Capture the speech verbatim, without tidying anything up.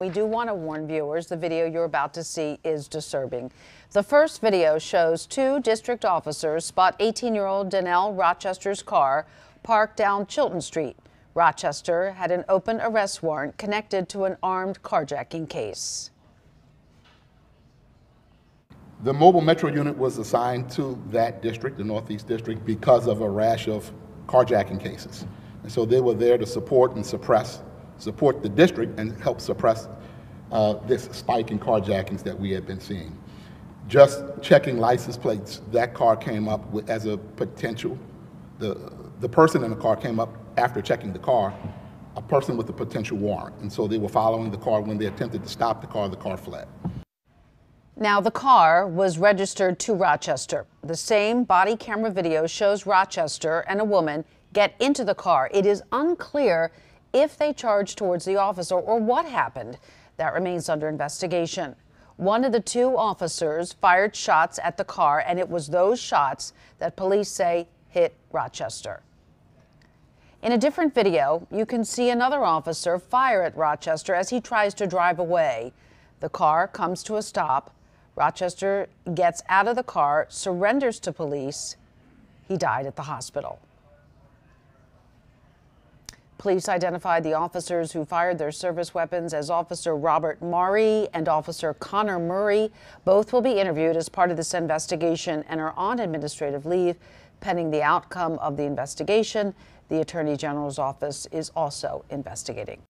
We do want to warn viewers, the video you're about to see is disturbing. The first video shows two district officers spot eighteen-year-old Donnell Rochester's car parked down Chilton Street. Rochester had an open arrest warrant connected to an armed carjacking case. The Mobile Metro Unit was assigned to that district, the Northeast District, because of a rash of carjacking cases. And so they were there to support and suppress support the district and help suppress uh, this spike in carjackings that we had been seeing. Just checking license plates, that car came up with, as a potential. The, the person in the car came up after checking the car, a person with a potential warrant. And so they were following the car. When they attempted to stop the car, the car fled. Now, the car was registered to Rochester. The same body camera video shows Rochester and a woman get into the car. It is unclear if they charged towards the officer or what happened. That remains under investigation. One of the two officers fired shots at the car, and it was those shots that police say hit Rochester. In a different video, you can see another officer fire at Rochester as he tries to drive away. The car comes to a stop. Rochester gets out of the car, surrenders to police. He died at the hospital. Police identified the officers who fired their service weapons as Officer Robert Murray and Officer Connor Murray. Both will be interviewed as part of this investigation and are on administrative leave pending the outcome of the investigation. The Attorney General's office is also investigating.